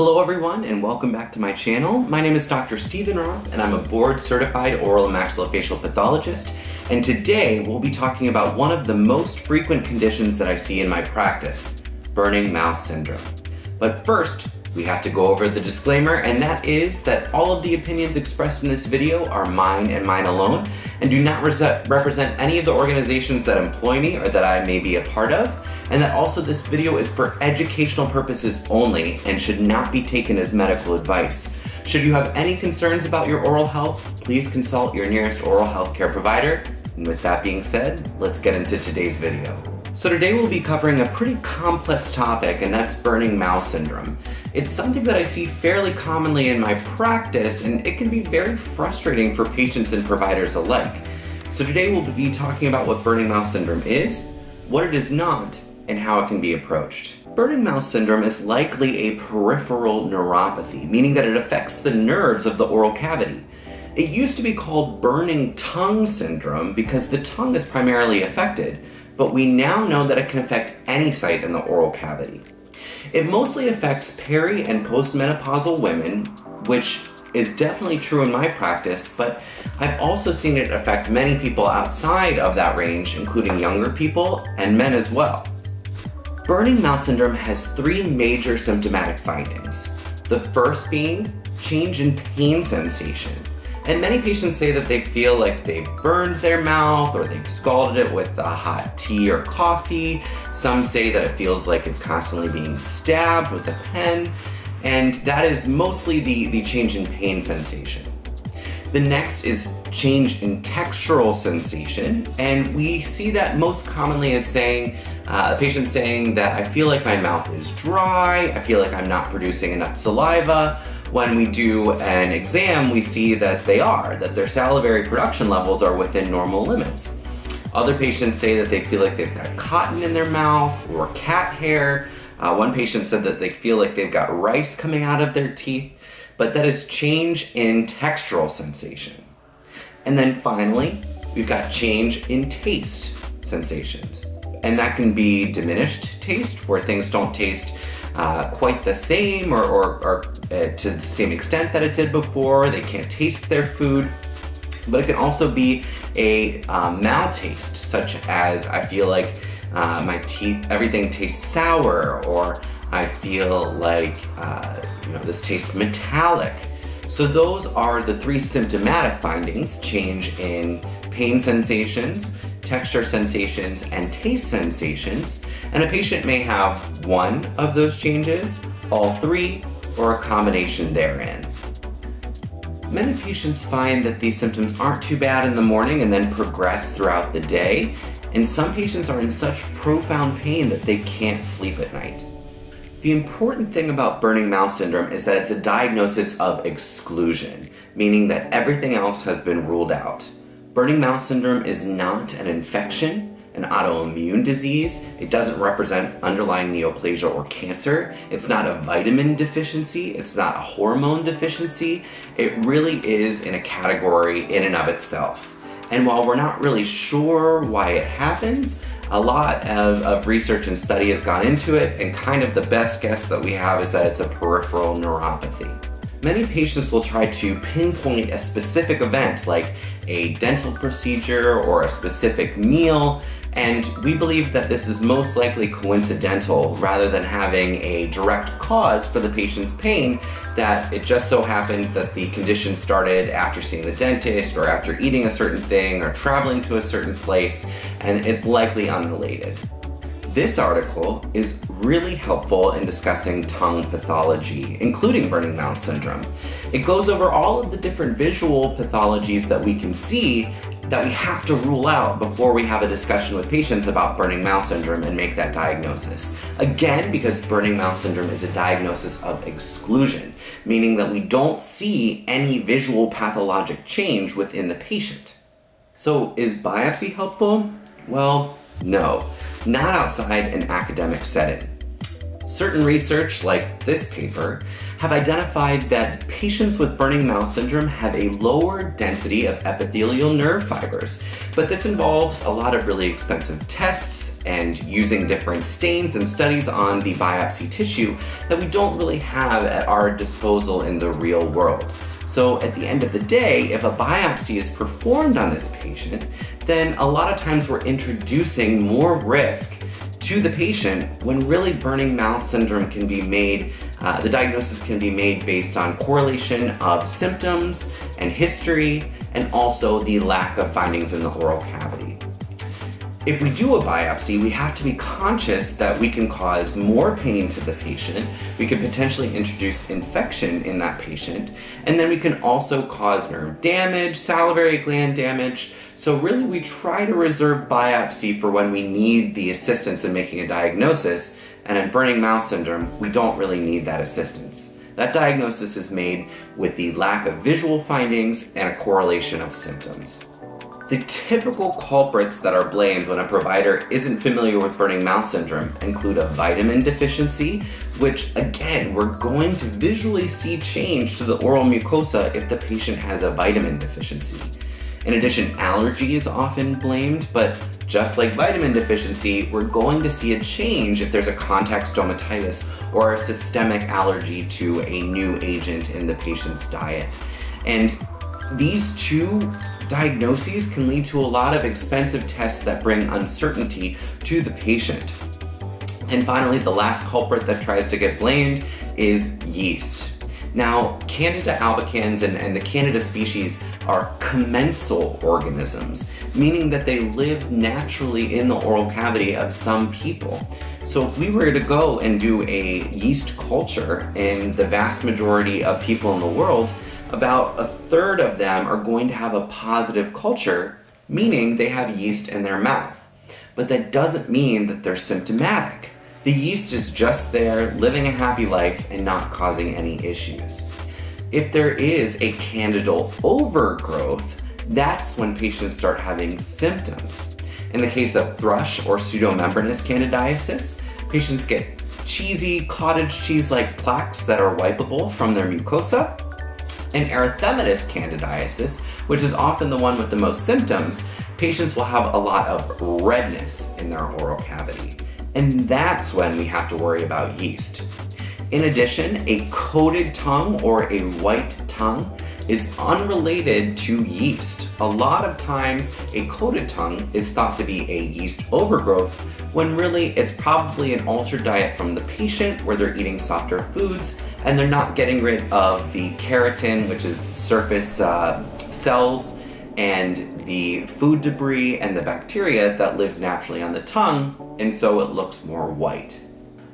Hello everyone and welcome back to my channel. My name is Dr. Stephen Roth and I'm a board certified oral and maxillofacial pathologist, and today we'll be talking about one of the most frequent conditions that I see in my practice, Burning Mouth Syndrome. But first, we have to go over the disclaimer, and that is that all of the opinions expressed in this video are mine and mine alone and do not represent any of the organizations that employ me or that I may be a part of, and that also this video is for educational purposes only and should not be taken as medical advice. Should you have any concerns about your oral health, please consult your nearest oral health care provider. And with that being said, let's get into today's video. So today we'll be covering a pretty complex topic, and that's Burning Mouth Syndrome. It's something that I see fairly commonly in my practice, and it can be very frustrating for patients and providers alike. So today we'll be talking about what Burning Mouth Syndrome is, what it is not, and how it can be approached. Burning Mouth Syndrome is likely a peripheral neuropathy, meaning that it affects the nerves of the oral cavity. It used to be called Burning Tongue Syndrome because the tongue is primarily affected, but we now know that it can affect any site in the oral cavity. It mostly affects peri- and postmenopausal women, which is definitely true in my practice, but I've also seen it affect many people outside of that range, including younger people and men as well. Burning Mouth Syndrome has three major symptomatic findings. The first being change in pain sensation. And many patients say that they feel like they've burned their mouth or they've scalded it with a hot tea or coffee. Some say that it feels like it's constantly being stabbed with a pen. And that is mostly the change in pain sensation. The next is change in textural sensation. And we see that most commonly as saying, a patient saying that I feel like my mouth is dry, I feel like I'm not producing enough saliva. When we do an exam, we see that they are, that their salivary production levels are within normal limits. Other patients say that they feel like they've got cotton in their mouth or cat hair. One patient said that they feel like they've got rice coming out of their teeth, but that is change in textural sensation. And then finally, we've got change in taste sensations. And that can be diminished taste, where things don't taste quite the same or to the same extent that it did before. They can't taste their food. But it can also be a maltaste, such as I feel like my teeth, everything tastes sour, or I feel like this tastes metallic. So those are the three symptomatic findings: change in pain sensations, texture sensations, and taste sensations, and a patient may have one of those changes, all three, or a combination therein. Many patients find that these symptoms aren't too bad in the morning and then progress throughout the day, and some patients are in such profound pain that they can't sleep at night. The important thing about Burning Mouth Syndrome is that it's a diagnosis of exclusion, meaning that everything else has been ruled out. Burning Mouth Syndrome is not an infection, an autoimmune disease. It doesn't represent underlying neoplasia or cancer. It's not a vitamin deficiency. It's not a hormone deficiency. It really is in a category in and of itself. And while we're not really sure why it happens, a lot of research and study has gone into it, and kind of the best guess that we have is that it's a peripheral neuropathy. Many patients will try to pinpoint a specific event, like a dental procedure or a specific meal, and we believe that this is most likely coincidental rather than having a direct cause for the patient's pain, that it just so happened that the condition started after seeing the dentist or after eating a certain thing or traveling to a certain place, and it's likely unrelated. This article is really helpful in discussing tongue pathology, including Burning Mouth Syndrome. It goes over all of the different visual pathologies that we can see that we have to rule out before we have a discussion with patients about Burning Mouth Syndrome and make that diagnosis. Again, because Burning Mouth Syndrome is a diagnosis of exclusion, meaning that we don't see any visual pathologic change within the patient. So is biopsy helpful? Well, no, not outside an academic setting. Certain research, like this paper, have identified that patients with Burning Mouth Syndrome have a lower density of epithelial nerve fibers, but this involves a lot of really expensive tests and using different stains and studies on the biopsy tissue that we don't really have at our disposal in the real world. So at the end of the day, if a biopsy is performed on this patient, then a lot of times we're introducing more risk to the patient when really Burning Mouth Syndrome can be made, the diagnosis can be made based on correlation of symptoms and history, and also the lack of findings in the oral cavity. If we do a biopsy, we have to be conscious that we can cause more pain to the patient, we can potentially introduce infection in that patient, and then we can also cause nerve damage, salivary gland damage. So really we try to reserve biopsy for when we need the assistance in making a diagnosis, and in Burning Mouth Syndrome, we don't really need that assistance. That diagnosis is made with the lack of visual findings and a correlation of symptoms. The typical culprits that are blamed when a provider isn't familiar with Burning Mouth Syndrome include a vitamin deficiency, which again, we're going to visually see change to the oral mucosa if the patient has a vitamin deficiency. In addition, allergy is often blamed, but just like vitamin deficiency, we're going to see a change if there's a contact stomatitis or a systemic allergy to a new agent in the patient's diet. And these two diagnoses can lead to a lot of expensive tests that bring uncertainty to the patient. And finally, the last culprit that tries to get blamed is yeast. Now, Candida albicans and the Candida species are commensal organisms, meaning that they live naturally in the oral cavity of some people. So if we were to go and do a yeast culture in the vast majority of people in the world, about a third of them are going to have a positive culture, meaning they have yeast in their mouth. But that doesn't mean that they're symptomatic. The yeast is just there, living a happy life and not causing any issues. If there is a candidal overgrowth, that's when patients start having symptoms. In the case of thrush or pseudomembranous candidiasis, patients get cheesy cottage cheese-like plaques that are wipeable from their mucosa. In erythematous candidiasis, which is often the one with the most symptoms, patients will have a lot of redness in their oral cavity. And that's when we have to worry about yeast. In addition, a coated tongue or a white tongue is unrelated to yeast. A lot of times, a coated tongue is thought to be a yeast overgrowth, when really it's probably an altered diet from the patient where they're eating softer foods and they're not getting rid of the keratin, which is surface cells, and the food debris and the bacteria that lives naturally on the tongue, and so it looks more white.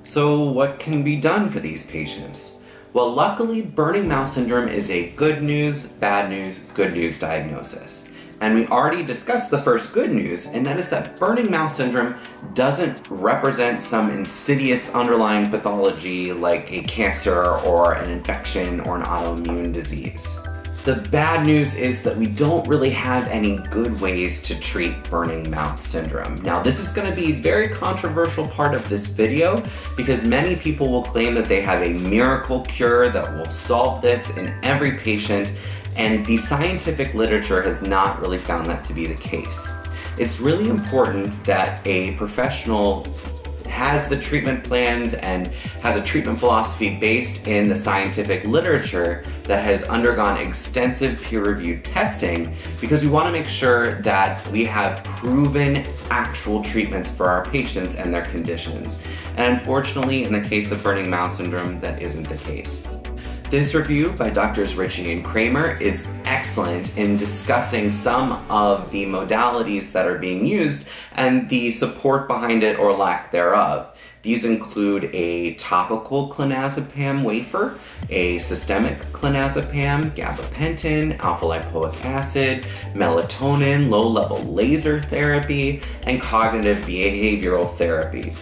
So what can be done for these patients? Well, luckily, Burning Mouth Syndrome is a good news, bad news, good news diagnosis. And we already discussed the first good news, and that is that Burning Mouth Syndrome doesn't represent some insidious underlying pathology like a cancer or an infection or an autoimmune disease. The bad news is that we don't really have any good ways to treat Burning Mouth Syndrome. Now, this is going to be a very controversial part of this video because many people will claim that they have a miracle cure that will solve this in every patient, and the scientific literature has not really found that to be the case. It's really important that a professional has the treatment plans and has a treatment philosophy based in the scientific literature that has undergone extensive peer-reviewed testing, because we want to make sure that we have proven actual treatments for our patients and their conditions. And unfortunately, in the case of Burning Mouth Syndrome, that isn't the case. This review by Drs. Ritchie and Kramer is excellent in discussing some of the modalities that are being used and the support behind it or lack thereof. These include a topical clonazepam wafer, a systemic clonazepam, gabapentin, alpha-lipoic acid, melatonin, low-level laser therapy, and cognitive behavioral therapy.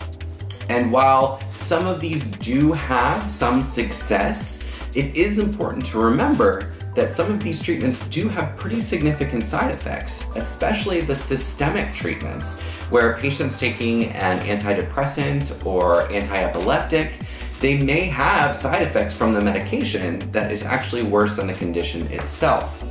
And while some of these do have some success, it is important to remember that some of these treatments do have pretty significant side effects, especially the systemic treatments, where patients taking an antidepressant or anti-epileptic, they may have side effects from the medication that is actually worse than the condition itself.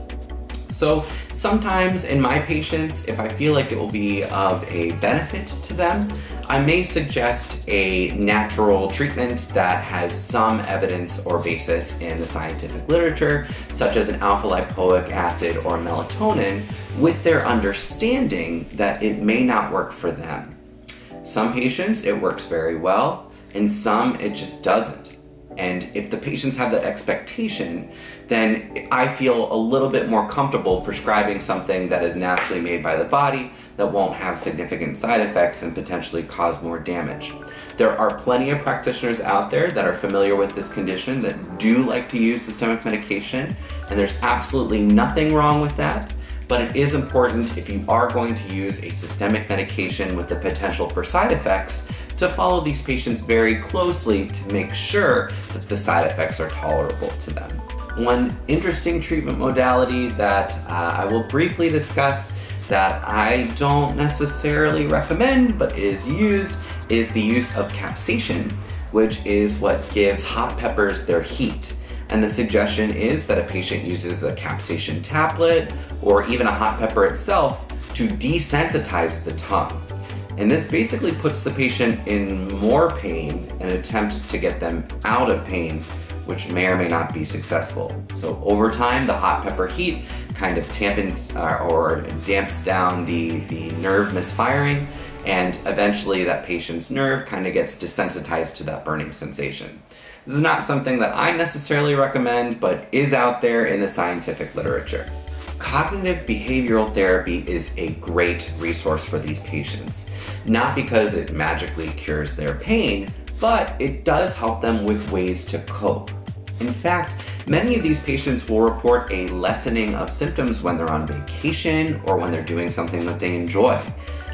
So sometimes in my patients, if I feel like it will be of a benefit to them, I may suggest a natural treatment that has some evidence or basis in the scientific literature, such as an alpha-lipoic acid or melatonin, with their understanding that it may not work for them. Some patients, it works very well, and some, it just doesn't. And if the patients have that expectation, then I feel a little bit more comfortable prescribing something that is naturally made by the body that won't have significant side effects and potentially cause more damage. There are plenty of practitioners out there that are familiar with this condition that do like to use systemic medication, and there's absolutely nothing wrong with that. But it is important, if you are going to use a systemic medication with the potential for side effects, to follow these patients very closely to make sure that the side effects are tolerable to them. One interesting treatment modality that I will briefly discuss that I don't necessarily recommend but is used is the use of capsaicin, which is what gives hot peppers their heat. And the suggestion is that a patient uses a capsaicin tablet or even a hot pepper itself to desensitize the tongue. And this basically puts the patient in more pain and attempts to get them out of pain, which may or may not be successful. So over time, the hot pepper heat kind of dampens or damps down the nerve misfiring, and eventually that patient's nerve kind of gets desensitized to that burning sensation. This is not something that I necessarily recommend, but is out there in the scientific literature. Cognitive behavioral therapy is a great resource for these patients, not because it magically cures their pain, but it does help them with ways to cope. In fact, many of these patients will report a lessening of symptoms when they're on vacation or when they're doing something that they enjoy.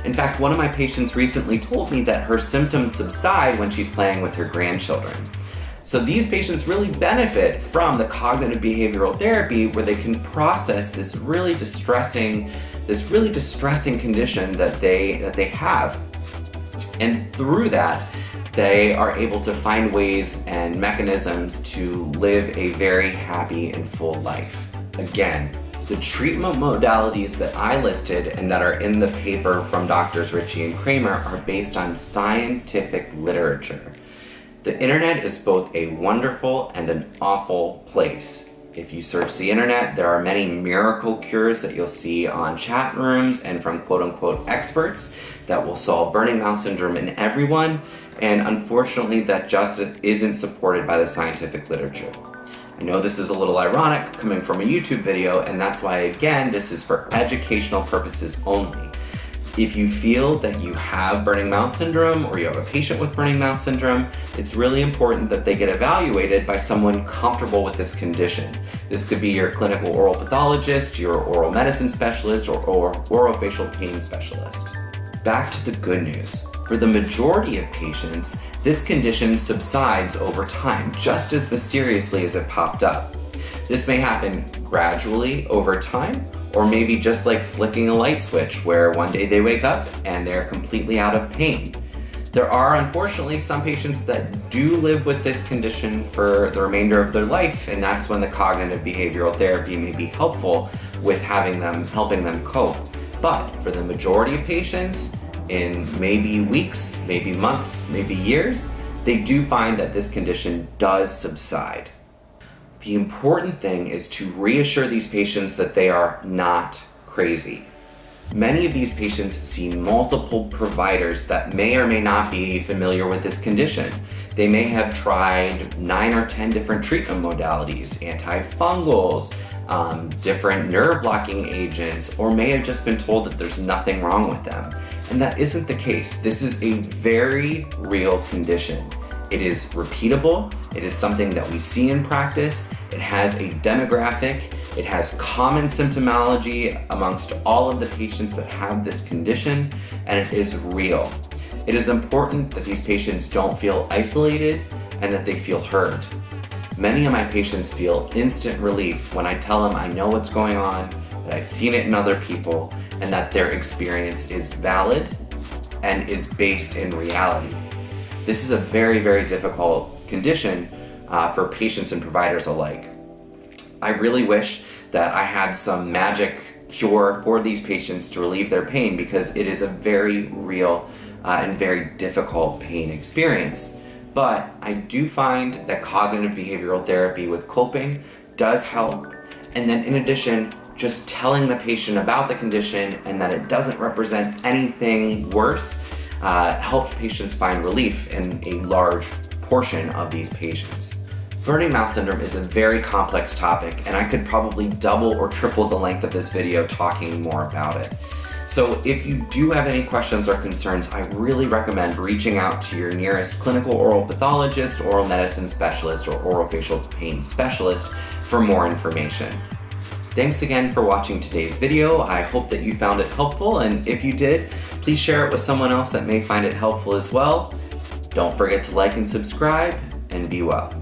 In fact, one of my patients recently told me that her symptoms subside when she's playing with her grandchildren. So these patients really benefit from the cognitive behavioral therapy, where they can process this really distressing condition that they have. And through that, they are able to find ways and mechanisms to live a very happy and full life. Again, the treatment modalities that I listed and that are in the paper from Drs. Ritchie and Kramer are based on scientific literature. The internet is both a wonderful and an awful place. If you search the internet, there are many miracle cures that you'll see on chat rooms and from quote-unquote experts that will solve burning mouth syndrome in everyone, and unfortunately that just isn't supported by the scientific literature. I know this is a little ironic coming from a YouTube video, and that's why, again, this is for educational purposes only. If you feel that you have burning mouth syndrome or you have a patient with burning mouth syndrome, it's really important that they get evaluated by someone comfortable with this condition. This could be your clinical oral pathologist, your oral medicine specialist, or orofacial pain specialist. Back to the good news. For the majority of patients, this condition subsides over time, just as mysteriously as it popped up. This may happen gradually over time, or maybe just like flicking a light switch, where one day they wake up and they're completely out of pain. There are, unfortunately, some patients that do live with this condition for the remainder of their life, and that's when the cognitive behavioral therapy may be helpful with helping them cope. But for the majority of patients, in maybe weeks, maybe months, maybe years, they do find that this condition does subside. The important thing is to reassure these patients that they are not crazy. Many of these patients see multiple providers that may or may not be familiar with this condition. They may have tried 9 or 10 different treatment modalities, antifungals, different nerve blocking agents, or may have just been told that there's nothing wrong with them. And that isn't the case. This is a very real condition. It is repeatable, it is something that we see in practice, it has a demographic, it has common symptomology amongst all of the patients that have this condition, and it is real. It is important that these patients don't feel isolated and that they feel heard. Many of my patients feel instant relief when I tell them I know what's going on, that I've seen it in other people, and that their experience is valid and is based in reality. This is a very, very difficult condition for patients and providers alike. I really wish that I had some magic cure for these patients to relieve their pain, because it is a very real and very difficult pain experience. But I do find that cognitive behavioral therapy with coping does help. And then in addition, just telling the patient about the condition and that it doesn't represent anything worse helps patients find relief in a large portion of these patients. Burning Mouth Syndrome is a very complex topic, and I could probably double or triple the length of this video talking more about it. So if you do have any questions or concerns, I really recommend reaching out to your nearest clinical oral pathologist, oral medicine specialist, or orofacial pain specialist for more information. Thanks again for watching today's video. I hope that you found it helpful, and if you did, please share it with someone else that may find it helpful as well. Don't forget to like and subscribe, and be well.